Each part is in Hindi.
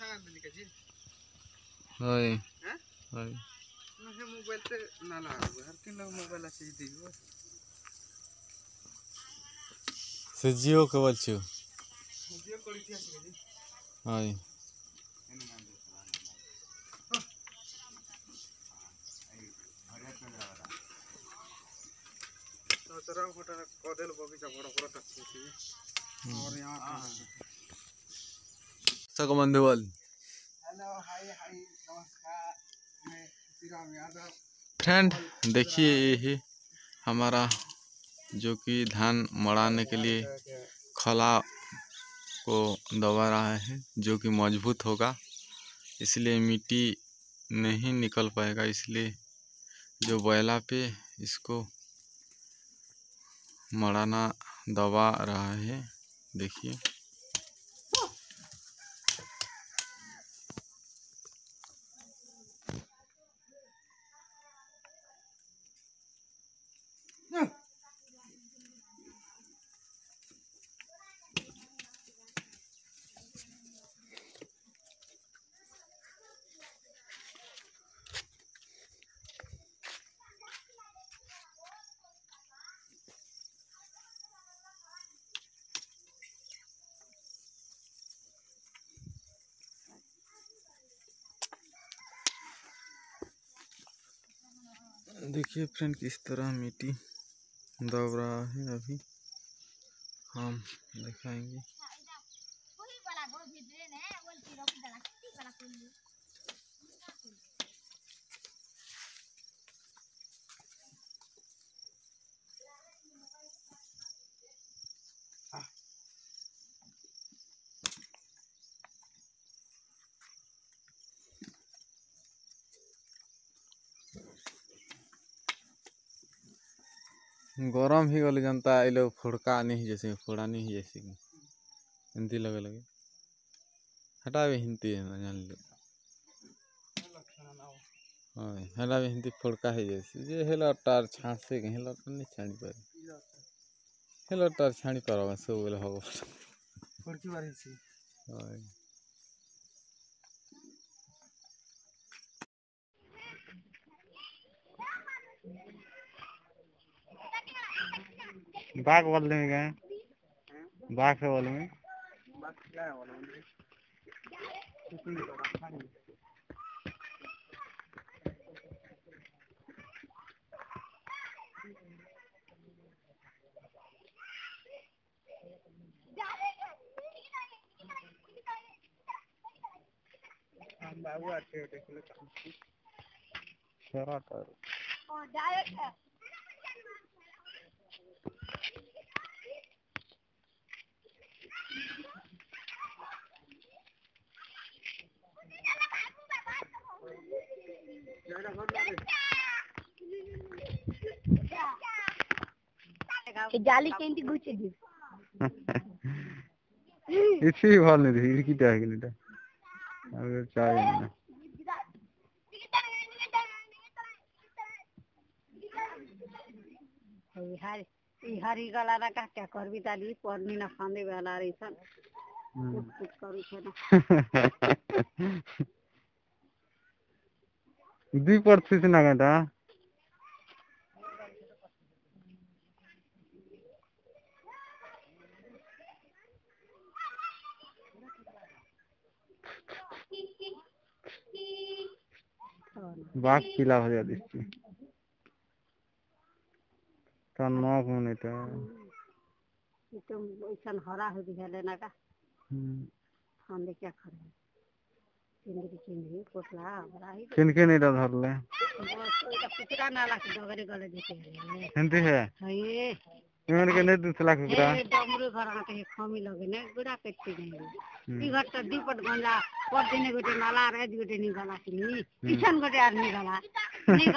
मोबाइल ते ना लागो हर किन मोबाइल से दियो से जियो के बोलछु जियो कोली थी आसी जी हाय तो तरह कोटा कोदेल बगीचा बड़ा बड़ा तक छी और यहां सब बंधुवाल। हेलो हाय हाय नमस्कार, मैं सीताराम यादव। फ्रेंड देखिए यही हमारा जो कि धान मड़ाने के लिए खला को दबा रहा है, जो कि मजबूत होगा, इसलिए मिट्टी नहीं निकल पाएगा, इसलिए जो बैला पे इसको मड़ाना दबा रहा है। देखिए देखिए फ्रेंड किस तरह मिट्टी दब रहा है। अभी हम दिखाएंगे। गरम ही गल जनता इलो फुड़का नहीं जैसे फोड़ानी ही जैसे हिंदी लगे लगे हटावे हिंदी है जान लो हटावे हिंदी फुड़का है जैसे जे हेलो टार छाँसे गए हेलो नहीं छाणी पारे हेलो टार छाणी पार सब बोले होगा फुड़की बारी से बाघ वाले में गए बाघ है वाले में बाबू आते हैं देखने शराब कर जाली केंटी गुचे दी इसी भाल नहीं थी इसकी टाइम के लिए अगर चाय ना हरी गला रखा क्या कर भी ताली पौड़ी ना खाने वाला रेशन कुछ करूँ चलो दीपर से ना गंदा बाघ किला हो जाती है तो नौ होने तो ये तो इशान हरा हो गया लेना का हम देख क्या करें किनके नहीं धर ले हिंदी है इमन के नहीं दूसरा कुकरा डमरू घर आके खमी लगे ने गुड़ा पेटी नहीं ई घर त दीपट गंजा पर दिने गोटे नाला रे गोटे नि गला किनी किशन गोटे आर नि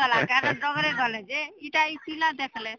गला का डगरे गले जे इटा ई पिला देखले